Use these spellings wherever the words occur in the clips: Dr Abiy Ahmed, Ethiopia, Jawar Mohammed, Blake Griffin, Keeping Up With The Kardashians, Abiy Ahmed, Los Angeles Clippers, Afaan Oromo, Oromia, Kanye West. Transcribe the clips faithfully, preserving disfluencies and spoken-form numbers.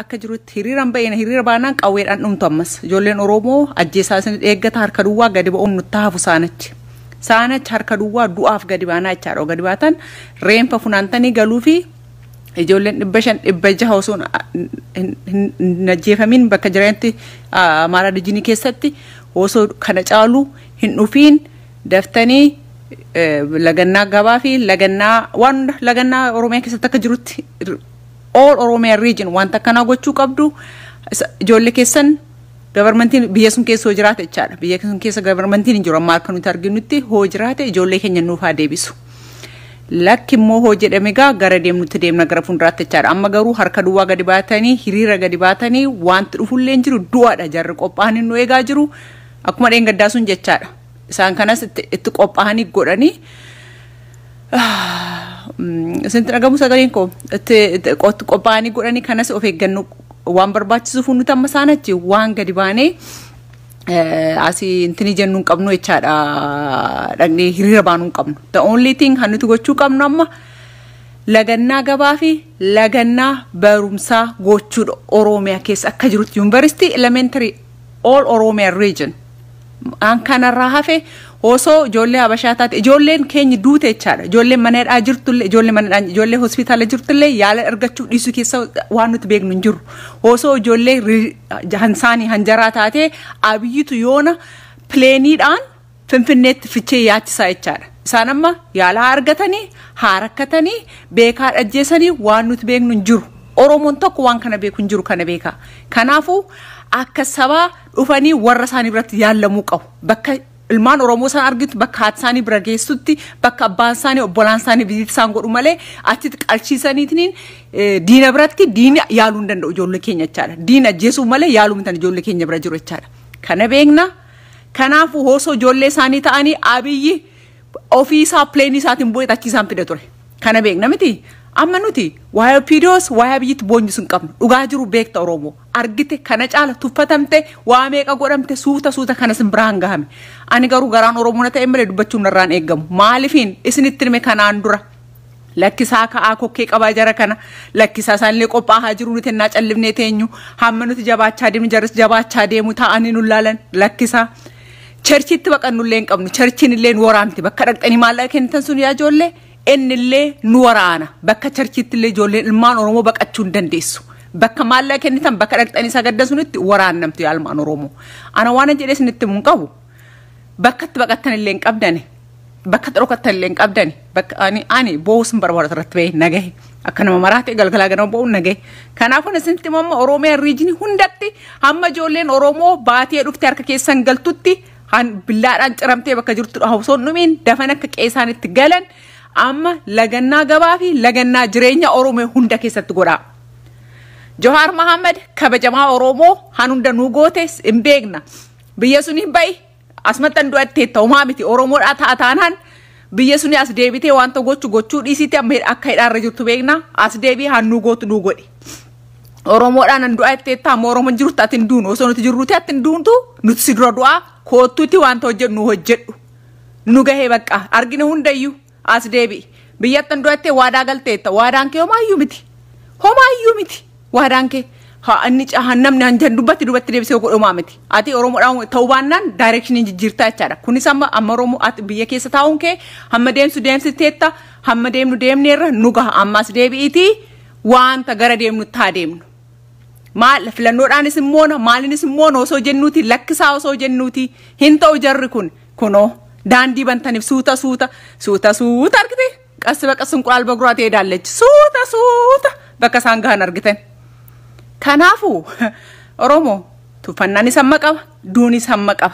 akka jirutti hiriiraan ba'een hiriira baanaan qawweedhaan dhumtamas ijoolleen Oromoo ajjeesaasin eeggata harka duwwaa gadi ba'uun nutti hafu saanachi saanachi harka duwwaa du'aaf gadi baanaa jechaadha gadi baatan reenfa funaantanii galuufi ijoolleen dhibba shan dhibba jaha osoon hin ajjeefamin bakka jiranitti amaaraa dijinii keessatti osoo kana caalu hin dhufiin daftanii lagannaa gabaa fi lagannaa waan lagannaa Oromiyaa keessatti akka jirutti all Oromia region wanta kana gochuu qabdu ijoollee keessan governmentin biyya sun keessa hoo jiraate jechaadha biyya sun keessa governmentin hin jiru amma akka nuti arginutti hoo jiraate ijoollee keenya nuuf haa deebisu lakki immoo hoo jedhame gaa gara deemnutti deemna gara fuulduraatti jechaadha amma garuu harka duwwaa gadi baatanii hiriira gadi baatanii wanti dhufullee hin jiru du'aadha jarri qophaa'anii nu eegaa jiru akkuma dheengaddaa sun jechaadha isaan kanas itti qophaa'anii godhanii Sentra gamu sagalinko te kot kopani gurani kanas ofeganu wan barbachisu funuta masanachi wan gadibane asi intelligent nun qabnu echada dagni hirira banun qabnu the only thing hanutu gochu qabnu amma laganna gabafi laganna barumsa gochu Oromia kes akka jirut university elementary all Oromia region an kana rahafe Also, Jolle Abashatat, Jolle Ken Dutechar, Jolle Manet Ajurtule, Jolle Manet, Jolle Hospital Ajurtule, Yale Ergachu, Isukis, one with Beg Nunjur. Also, Jolle Hansani Hanjaratate, Abiyu to Yona, play need on Finfinet Ficheyat Saichar. Sanama, Yala Argatani, Harakatani, Bekar Adjesani, one with Beg Nunjur. Oromontok, one can be Kunjur Kanabeka. Kanafu, Akasava, Ufani, Warasani Brat Yalamuko, Baka. Ilman Oromoo san argitu bakka haadsanii bira geessutti bakka abbaan isaanii obbolaan isaanii biditti isaan godhu malee achitti qalchiisaniitiin diina biratti diina yaaluu hin danda'u ijoollee keenya jechaadha. Diina ajjeesuu malee yaaluu hin danda'u ijoollee keenya bira jiru jechaadha. Kana beekna. Kanaafuu osoo ijoollee isaanii ta'anii Abiyyi ofii isaa pleenii isaatiin bu'ee achiisaan fida ture. Kana beekna miti. Amma nuti waa'ee Opiidoos waa'ee Abiyyitti boonyisu hin qabnu. Dhugaa jiru beekta Oromoo. Argite kana caala tuffatamte waa meeqa godhamte suuta suuta kanas biraan gahame ani garuu garaan Oromoo ta'e malee dubbachuun irraan eeggamu maalifiin isinitti hime kanaan dura lakkisaa ka'aa kokkee qabaa jara kana lakkisaa isaanillee qophaa'aa jiru nuti innaa callifnee teenyu hamma nuti jabaachaa deemu jaris jabaachaa deemu ta'anii nu laalan lakkisaa cherchitti baqannullee hin qabnu cherchinillee nu waraanti bakka dhaqxanii maallaqa kennitan sun yaa ijoollee innillee nu waraana bakka cherchittillee ijoolleen ilmaan Oromoo baqachuu hin dandeessu. Bakka maallaqa kennitan bakka dhaqxanii sagaddasunitti waraannamtu yaalmaan Oromoo ana waan jedhee isinitti mun qabu bakkatti baqattan illee hin qabdani bakka dhokattan illee hin qabdani bakka ani ani boosum barbaadatu irratti ba'e nagahe akka nama maraate galgala ganama ba'u nagahe kanaafuu isinitti mamma Oromiyaa riijinii hundatti hamma ijoolleen Oromoo baatee dhufte harka keessan galtutti han billaadhaan ciramtee bakka jirtu hawsoon numiin dafan akka qeesaanitti galan amma lagannaa gabaa fi lagannaa jireenya Oromoo hunda keessatti godhaa Jawar Mohammed kabajamaa Oromoo hanunda nuugoote hin beekna biyya suni ba'i asmattan du'attee ta'umaa miti Oromoodhaa taataanaan biyya suni as deebitee wanta gochuu gochuu dhiisiitti amma akka hidhaarra jirtu beekna as deebii haan nuugootu nuugodhi Oromoodhaan an du'attee ta'ama Oromoon jirutti ati hin duunu osoo nuti jirruuti ati hin duuntu nuti si dura du'aa koottuuti wanta hojjedhu nu hojjedhu nu gahee baqqaa argina hundayyuu as deebii biyyattan du'attee waadaa galteetta waadaan kee homaayyuu miti homaayyuu miti. Wadanke ha anni jahannam nan jandubatti dubatti deebisee godhuma miti ati Oromoo dhaan tawbaannan direction jijjirtaa jechaadha kunis amma amma Oromoo ati biyya keessa taa'unke hamma deemsu deemsiteetta hamma deemnu deemneerra nuga ammas deebiiti waanta gara deemnu taa deemnu maal filannoodhaanis immoo maalinis immoo osoo jennuuti lakkisaa osoo jennuuti hin ta'u jarri kun kunoo daandii bantaniif suuta suuta suuta suuta argite qas baqas inqulaal baguraa ta'e daallechi suuta suuta bakka isaan gahan argitan Kanafu Oromo to Fanani Samaka, Duni Samaka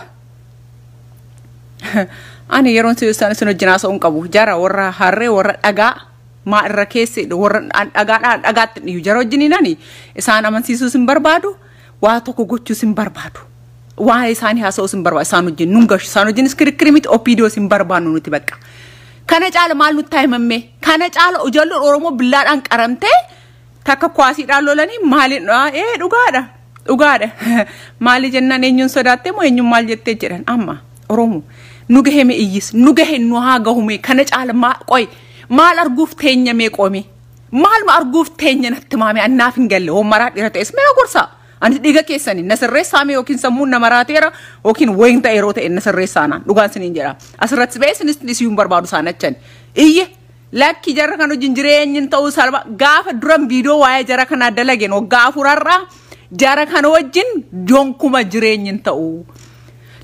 Annie, you don't see Sanson Janas on Kabu, Jara or Harre or Aga, Marrakes, or Agat Agat, New Jaroginani, Sanaman Sisus in Barbado, Watokoguchus in Barbado. Why is Sani Hasos in Barba, Sanujin, Nungash, Sanujin, Skirkrimit, Opidos in Barbano Tibaka? Can it all Malu time and me? Can it all Ojolo Oromo blood and Karante? Taka kwasi dalolani mali na eh ugada ugada mali jenna ne nyun sodate mo nyun mal jette jiran amma Oromo nuga heme iyis nuga hen no ha gahume kana cala ma qoy mal arguf teenya me qomi Mal marguf tenyan temami and nothing gelo marat is megursa and diga kesani Nasresami okin samuna maratera okin wing the erote in Nasresana Lugansin injera as ratsbase in this yum barbadusana chen e laki jarakano jinjren to salva gaf drum video why jarakana delagen or gafurara jarakano jin jonkuma jirenyin to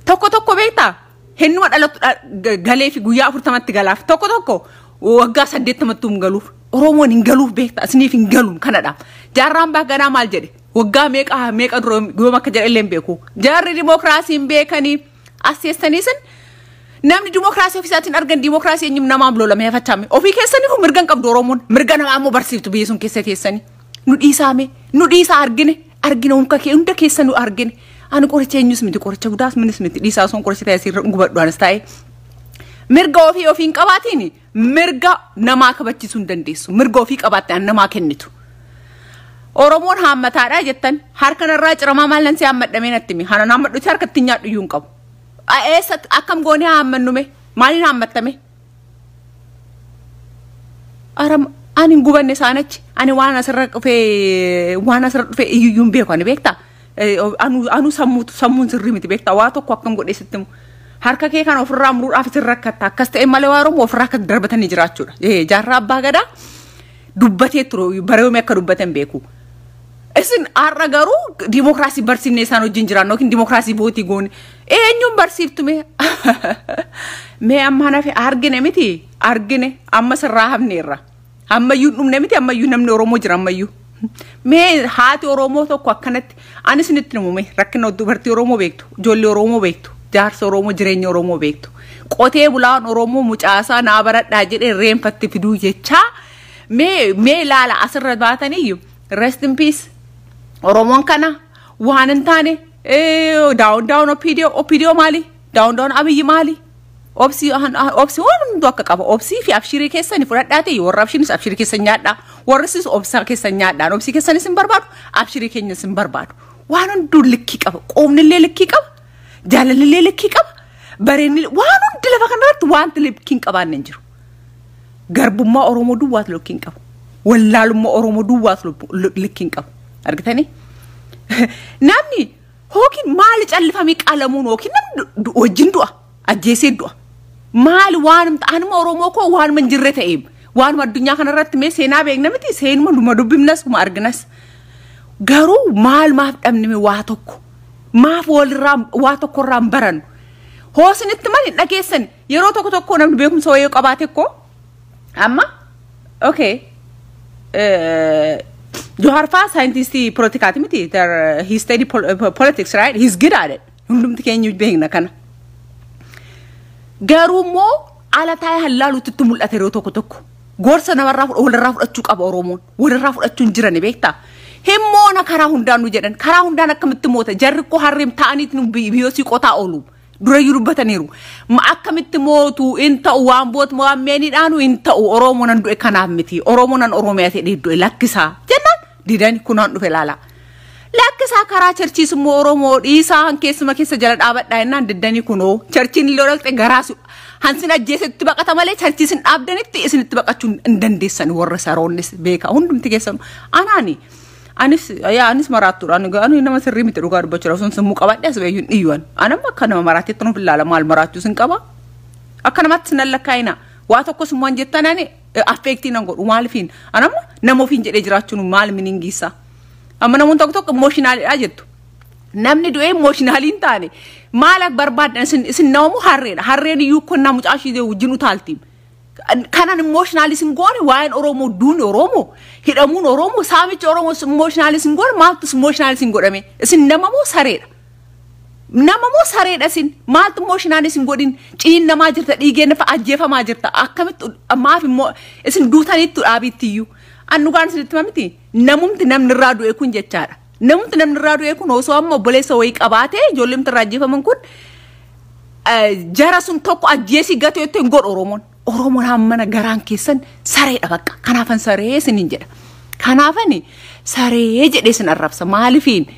Tokotoko beta Hen what a lot galefi guya for tamatigalaf tokotoko or gasa detamatum galuf. Roman in Galuf Beta, sniffing Galum, Canada. Jaramba Ganamal Jedi. Woga make a make a drum, Gomakaja Lembeku. Jarry democracy in Bacani, Assistanisan. Nam democracy of Satin Argan democracy in Namablola Mevatam. Of Hikasani, who Mergan of Doromon, Merganamo Barsil to be some Kesetisan. Nudisame, Nudis Argin, Arginonka, Untakesanu Argin, and Corchanus Midicorcha, Das Minister, Lisa Son Corsetas, Rungbanstai. Mirga of Hiofin Cavatini, Mirga Namakabatisund and this, Mirgofik Abatan Namakenitu. Oromon Hamatara Yetan, Harkana Raj Ramamal and Sam at the Minatimi, Hanama to Tarkatina Yunko. I asked at Akam Gonia Manume, Malinam Matame Aram Anin Gubernesanach, and one as a rack of a one as a Yumbekon Vecta, Anusamu, someone's remit Vecta, Wato Quakam got a system. Harka kekan of Ramur after Rakata, Casta Malawarum of Rakat Drabatan Jiratur, eh, Jarra Bagada, Dubatetru, Baromeka Batembeku. As in Aragaru, democracy Barsine Sano Ginger, knocking democracy Botigun, eh, you perceive to me. May a man of Argenemity, Argene, Amas Raham Nera. Amma Unum Nemity, Amma Unum no Romojrama you. May heart or Romoto Quacanet, Anisinitrome, Rakano Duberti Romo Victu, Jolio Romo Victu. Jarso Romo Jirenyo Romo Vectu. Kote Bulan Oromo Muchasa Nabarat Najere Rain Patifidu Yecha May May Lala Asra Batani. Rest in peace. Oromon Kana Wanantane Eh down down Opidio Opidio Mali down down Abiy Mali Opsi on Opsi on Dokaka Opsi Fiapshiri Kesani for that day or Rapshin Sapshiri Kesanyata Warrises of Sakesanyata Opsi Kesanis in Barbado Apshiri Kenyas in Barbado. Why don't do the kick up? Only little kick up? Jalilil kick up, but in one deliver want to lip kink of an injury. Garbuma or Romodu was looking up. Well, Lalumo or Romodu was looking up. Argani Namni Hawking mileage alifamic alamun walking or jindua, a jesidua. Mile one animal Romoko, one man direct aim. One what Dunyakanat may say nabbing Namity, saying Modubimnas, Marganas. Garu, mile map and Watok. Maaf wal ram wato ko rambaran hosin itman nagesan yero to to ko nam bekum soyo qabate ko amma okay eh Jawar scientist politicati miti there he study politics right he's good at it hundum tikenyu being nakana garumo ala tay halalu tutumul atero to to ko gorsa na rafu wal rafu achu qaboromon wal rafu achu jirani bekta Himona Karahundan Ujedan, Karahundana Kamitimota, Jericho Harim Tanit Nubi, Biosikota Olu, Dreyu Bataniru, Makamitimotu, Inta Wambot, Mohammed Anu, Inta Oromon and Ekanamiti, Oromon and Oromati, Lakisa, Jenna, didn't Kunan Velala. Lakisa Karachis Moromo, Isa, and Kesumakis Jared Abbot Dina, the Danikuno, Churchin Lorat and Garasu, Hansina Jesset Tubacatamale, Churchis and Abdenit, isn't Tubacachun and Dendis and Warresaronis, Baker, Undum Tigasum, Anani. Anis ya anis maratur anu anu nama serimi terugar bocor sun semuk awat dia sebab iwan anu makan marati tron filala mal maratu sengkaba akan mat senal kaina wato ko semua jetan ani affecti nangor umalfin anu nama fin jadi jeracun umal miningisa aman amun tok tok emotional aja tu namni do emotional intani malak barbad sen sen namu harren harren yukon namu ashi de ujinu taltim And canon emotionalism gone, wine Oromo dun Oromo. Hit a moon Oromo, savage Oromos emotionalism gone, Maltus emotionalism good. I mean, it's in Namamos Harid. Namamos Harid as in Maltu emotionalism good in Chin Namajat that again of Ajefa Majata. I come to a mafia more as in Dutanit to Abit to you. And Nugans Ritmati Namum to Nam Radu Ekunjachar. Namum to Nam Radu Ekun also a mobiles awake abate, Jolim to Rajiva Mankut Jarasun Toko at Jesse Gato Tengor Oromon. Oromon Hamana Garankisan, Sare Abaka, Kanafan Sare is in India. Kanafani Sare is an Arab Samalifin.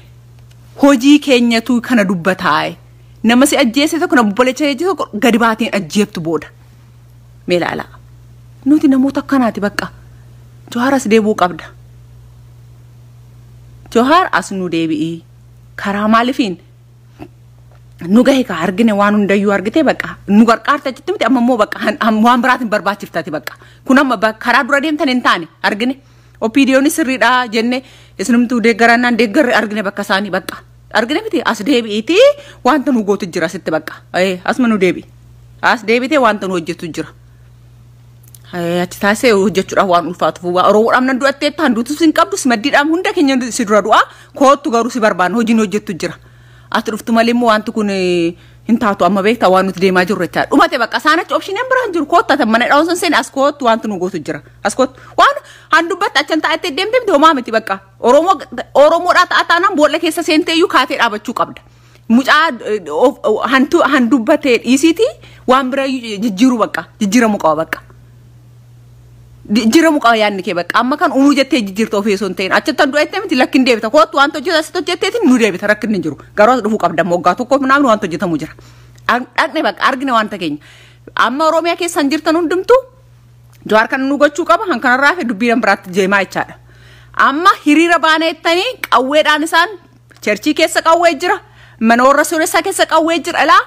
Hoji Kenya to Kanadu Batai. Namasi adjacent to Kanaboleche Garibati and Jeff to board. Melala. Not in a motor Kanatibaka. Johar as debu qabda. Johar as nu deebii karaa maalifin nugahi ka argine waan hundayyuu argite baqa nugar qaarta jettimti amma moo baqa am waan biraatin barbaachiftaati baqa kun amma karaa dura deemtan hin taane argine opinioni sirriidha jenne isinumtuu deeggarannaan deeggarri argine baqa saani baqa argine miti as deebiiti waanta nu gootu jira sitti baqa ee asma nu deebi as deebite waanta nu hojjetu jira ee achi taasee hojjechuudha waan ulfaatufu waa roodhamna du'attee taanduutus hin qabdus maddiidhaam hunda keenya si dura du'a kootu garuu si barbaan hojiin hojjetu jira Atruftu malimu wantu kun hintaatu amma beekta waan nuti deemaa jirru jechaadha. Dhumate baqa saanachi optioniin biraan jiru koottatan mana dhaawsan seen as koottu wantu nu gootu jira. As koottu waan handubbatta achan taa'attee deemteemti homaa miti baqa. Oromoo Oromoodhaa taa'ataanaan boolla keessa seentee iyyuu kaatee dhaabachuu qabda. Mucaa hantu handubbatee dhiisiiti waan bira jijjiiru baqa jijjiiramuu qaba baqa. Jijjiiramuu qaba yaadni kee baqa amma kan umuu jettee jijjiirta ofii osoo hin ta'in achittan du'ettee miti lakkin deebita kootu waan hojjetu asitti hojjetteetiin nu deebita rakkin hin jiru garuu dhufuu qabda moggaa tokkoof namni waan hojjetamu jira dhaqne baqa argine waan takeenya amma Oromiyaa keessan jirtan hundumtu Jawaar kan nu gochuu qaba han kanarraa fi dubbiidhaan biraatti jeemaa jechaadha amma hiriira baaneettanii qawweedhaan isaan cherchii keessa qawwee jira mana warra suuressaa keessa qawwee jira ilaa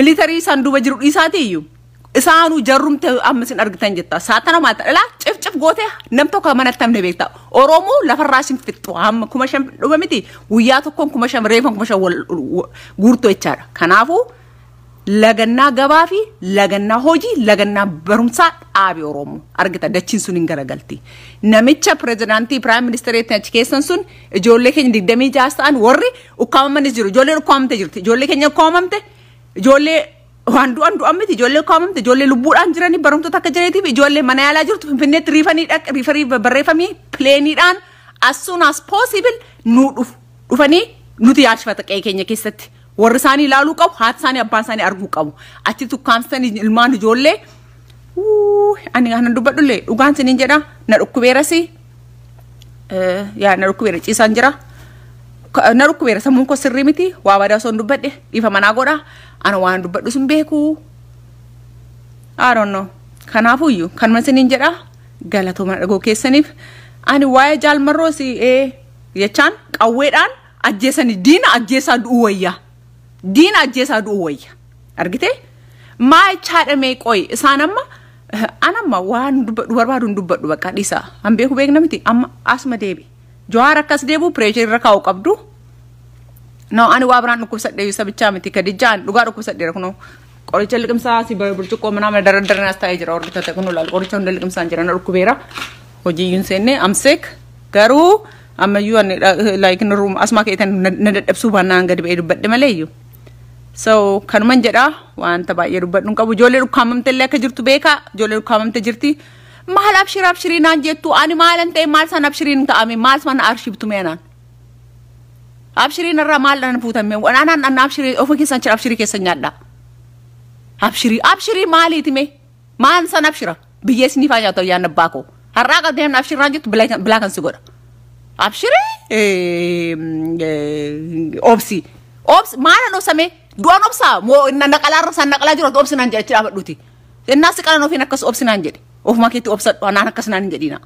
militarii isaan duuba jiru dhiisaatii iyyuu Isaanu jarrumte amsin argitan jetta saatana maata la cif cif goote namto ka manatamne beekta oromo la farraasin fittu amma kuma sham dhumamiti wiya tokkon kuma sham reefan kuma sham gurto ichara kanafu laganna gabafi laganna hoji laganna barumsa abi oromo argita dachin sunin garagalti namicha presidenti prime minister etach kesan sun jolle keny digdami jaastan worri ukamman jiru jolle ko amte jirti jolle kenya ko amte jolle Wandu andu amiti jolle kamam te jolle lubur anjira ni barum to takajeti bi jolle manayala jur to finne trifani dak referi barefami plane dan as soon as possible nu ufani nuti yashfata kay kenya kessatti worsani lalu qaw hatsani abbasani argu qaw achi tu kamsani ilman jolle u ani hanan dubadulle ugansi ni jeda na dukuberasi eh ya na dukuberasi sanjira na dukuberasi mun ko sirrimiti wa wada son dubadde ifa managoda I don't want to but some beku. I don't know. Can I for you? Can Mason Injera? Galatoma go case and if I know why Jalmarosi, eh? Yachan, a wait on a Jesani Dina, a Jessad Uya Dina Jessad Uya. Argite? My child and make oi, Sanama Anama one but Warun do but Wakadisa. I'm Beku Begnamity, I'm Asma Devi. Joara Casdebu, Pressure Rakau Kabdu. No, anu wabran aku sat dewi sabica meti kadijan. Lugar aku sat derak no. Orang cili kemsa si baru bercuk komen nama darat darat nasta ajar orang kita tekun lalu orang cili kemsa ajaran aku bera. Oji Yunsene amsek garu amma yuan like in room asma kaitan nadat absuban nangga di berubat di Melayu. So kanuman jeda wan tabai berubat nungkabu jolir kamam telak kajur tu beka jolir kamam terjirti. Mahal abshir abshirin aje tu animal ante malsan abshirin ta ami malsan arshib tu menan. Abshiri na ramal na puta me wana na na abshiri ofoki sancha abshiri kesa nyada abshiri abshiri mali time man san abshira biye sinifa ya to ya na bako haraga dem na abshira njut blakan blakan sugor abshiri eh opsi ops mana no same duan opsa mo na nakalar san nakala jiro opsi nan je tira duti na sikala no fina kas opsi nan je of maketu opsa na na kas nan je dina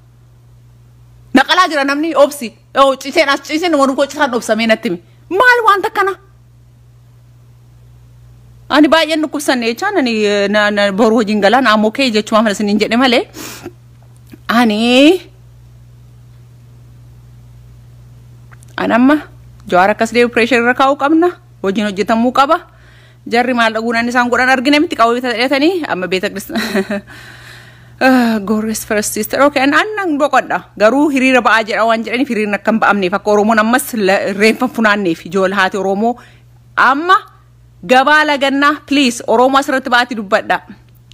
nakala jira namni opsi Oh, she said, she said, one coach had of some in a team. Mal want the canna. And by Yanukusan nature and Boro Jingalan, I'm okay, the Chuamas in Jetemale. Annie Anama, Joarakas de pressure Rakau Kamna, Ojino Jetamukaba, Jerry Malagunan is Anguran Arginemitica with Ethany. I'm a beta Christian. Goris first sister. Okay, and anang bokoda. Garu hirira ba ajer awan jer ni firina kamba amne fa koromo namas refa funanne fi jol hati romo amma gabala ganna please oromo asrat baati dubbadda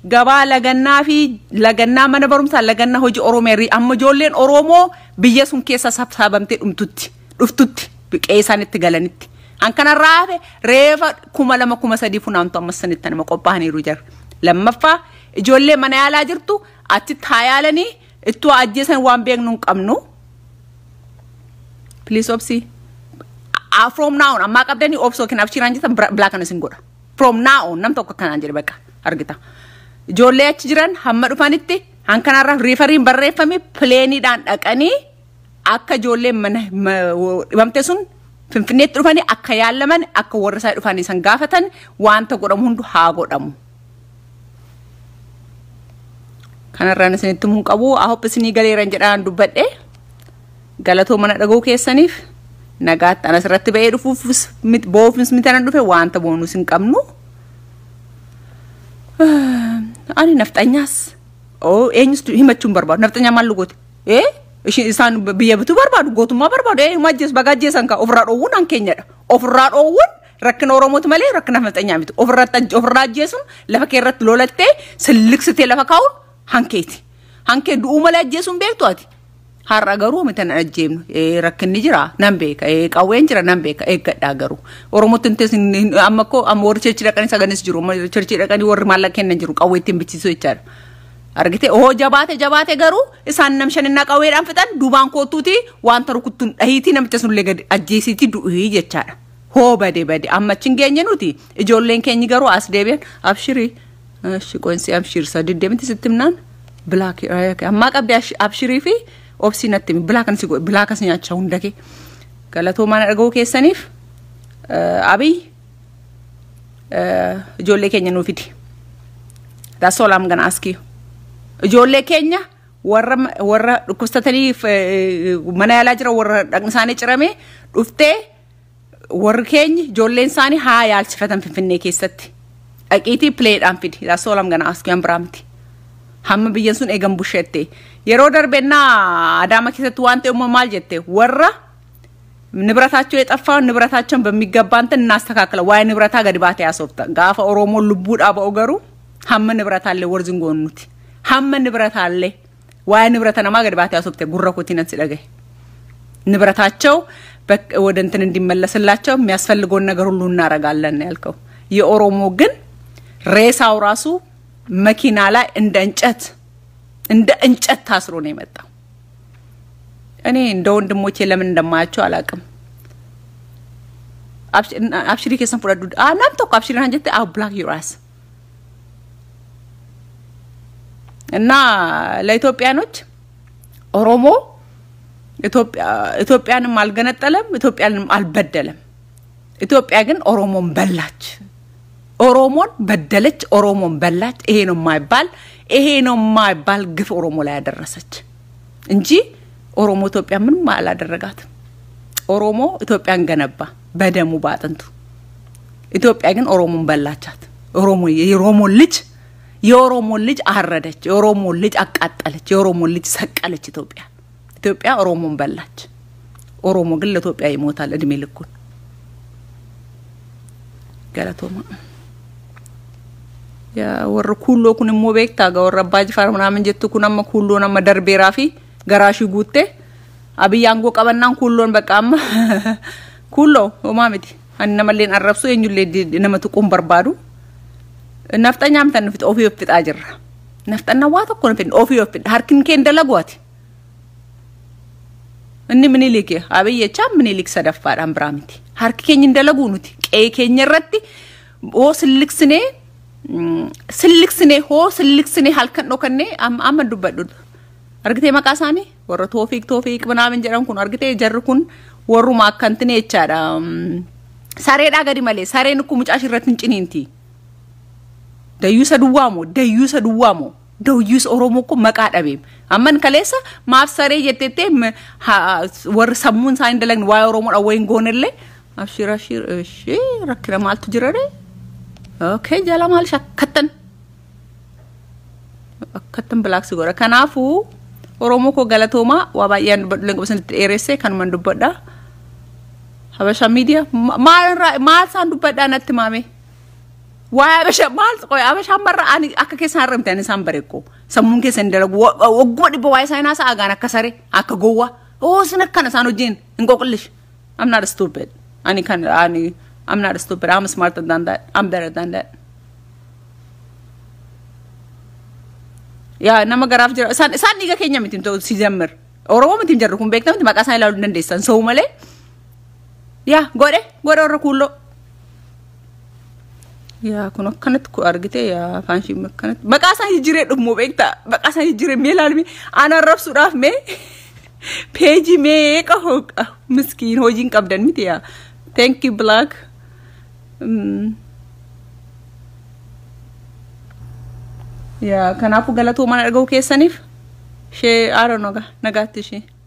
gabala ganna fi laganna mana barumsa laganna hoji oromeri amma jollen oromo biyya sun keessa sabsabamte dumtutti duftutti qeesanitti galanitti an kana rafe refa kuma lama kuma sadi funan to amma sanittan ma qopahani rujar lamma fa jolle manayala jirtu Ati thayalani itu ajesan wambeng nung amnu. Please opsi. Ah from now on, makap dani opso kena opsi ranjita belakang singora. From now on, nam toko kanan jadi beka. Argita. Joleh cijiran, hammer upaniti, Ankanarra referee barreeffame plane dhaan dhaqanii akka ijoollee mana himamte sun Finfinneetti dhufanii akka yaalaman akka warra isaa dhufanii san gaafatan waanta godhamu hundu haa godhamu. Kanarraan isinitti himuu qabu. I hope isinii galeeran jedhaan dubbadhe. Galatoo mana dhaga'uu keessaniif nagaatti anas irratti ba'ee dhufuuf boofuus mitaan dhufe waanta boonus hin qabnu. Ani naftanyaas. Oh, eenyutu himachuun barbaadu naftanyaa maal lugooti? Eh? Isaan biyya bituu barbaadu gootummaa barbaadu eeyuma jees bagaajeesan ka ofirraa dhoowwuun an keenyadha ofirraa dhoowwuun rakkina oromootu malee rakkina fixanyaa miti ofirraa ofirraa jeesun lafa kee irratti lolattee silliksitee lafa kaa'uun hankeeti hankee du'uu malee jeesun beektu ati har'a garuu mitan ajjeemnu ee rakkinni jira nan beeka ee qawween jira nan beeka eeggadhaa garuu oromootu intes amma ko amma warchechi dhaqanii saganis jiru warchechi dhaqanii warri maallaqaa kennan jiru qawweettiin bichiisuu jechaadha Argite oh jabaate jabaate garu isaan namshaninna qaweedhaan fixan duubaan kootuuti waanta rukuttun dhahiti namicha sun lega ajjeesiti du'ii jechaadha ho bade bade amma chingeenye nuti ijoolleen keenyi garu as deebi'an abshiri ashi qoinsi abshir sadiddeemti sittimnaan black amma qabdi abshirii fi obsi nattimi blaakan si go blaakas nyaacha hundake galatoo mana dhaga'uu keessaniif Abiy ijoollee keenya nuu fidi that's all I'm gonna ask you Jolle Kenya, warra warra kustatani manayala jira warra dagnsani cirame ufte warra Kenya jolle insani ha yaalchifatan finfinne keessatti aqiti play dhaan fidi that's all I'm gonna ask you amramti hamma biyyan sun eegam bushette yero darbenna adama keessatti wante umma maal jette warra nibrataachoo yexaffaw nibrataachon bemigabba antan naastakakala way nibrata gadi baate yaasofta gaafa oromo lubbuudha ba'o garu hamma nibrataale warzingoonnuti Hamma nibrataale waa nibratana maga dibate asubte gurra kootinan sidage nibrataacho bak wadantan indimellasalaacho miasfalligoon nagar hullu naragallan yalko ye oromo gin reesaw raasu makina la inda incet inda incet taasro ne metta ani inda wandimoche lemin ndamaacho alaqam abshiri kesan fudadu ah nam tokko abshiri hanjette ah black your ass Na Ethiopianoch, Oromo, Ethiopia, Ethiopian malganatalam, Ethiopian albeddelem. Ethiopian Oromon bellach, Oromon beddelech, Oromon bellach. Eh no my bal, eh no my bal gif Oromo la adarasach. Inji Oromo Ethiopian min ma la adarragat. Oromo Ethiopian ganabba, bedemu baatantu. Ethiopian Oromon bellachat, Oromo ye Oromo lich. Oromo lij arradech, Oromo lij aqattalech, Oromo lij saqalech Ethiopia. Ethiopia Oromon bellach. Oromo gil Ethiopia yimotal edme likun. Galatoma. Ya warra kullo kun immo beekta ga warra baaj farmana men jettu kun amma kullo namma darbeera fi garashi guutte abiyyan go qabannan kullon baqa amma kullo o maamiti anna malleen arrabsu enyulle namatu qum barbaadu Naftanyam tan fit ofi fit ajirra. Naftanna waa tokko fit ofi fit harkin kee ndalagooti. Inni minilike Abiy cha minilik sadaffaadhaan biraamiti. Harki keenya ndalaguu nuti qee keenya irratti oo silliksine silliksine hoo silliksine halkan dhokanne amma dubbadhu. Argitee maqaa isaanii warra Toofiq Toofiq banaamin jedhan kun argitee jarri kun warruma akkantine jechaadha. Sareedhaa gadi malee sareen kun mucaa irratti hin ciniinti. The use of Duwamo, the use of Duwamo, the use of Oromoko Makadabim. Aman Kalesa, Mafsare Yetem has were some moon signed the land while Roman away in Gonelle. Afshira she Rakramal to Jerare. Okay, Jalamal Shakatan Catan Blacksugora Kanafu, Oromoko Galatoma, Wabayan but Lingos Erese, Kanmandu Buddha. Habasha media, Mara Marsan Dupadan at Timami. Why I wish a month or I wish a mara and a case harem than some barreco. Some monkeys and the good boys and us are gonna casare, Akagoa. Oh, Sinakanasano Jin, and Gokolish. I'm not stupid. Annie can, Annie, I'm not stupid. I'm smarter than that. I'm better than that. Yeah, Namagaraf, San Niga Kenyam to December. Or a woman in Jerukum Beckham, Macasai Loud and Distance, so Malay. Yeah, got it, got a culo. Ya, kono kanat ku argite ya fanshi makanat. Bakasa hijire dum mo bekta. Bakasa hijire melalmi ana raf suraf me. Page me ka ho miskin hojin kabdan mit ya. Thank you black. Mm. Ya, kanapu galatu man argo kesanif. She I don't know ga nagatti she.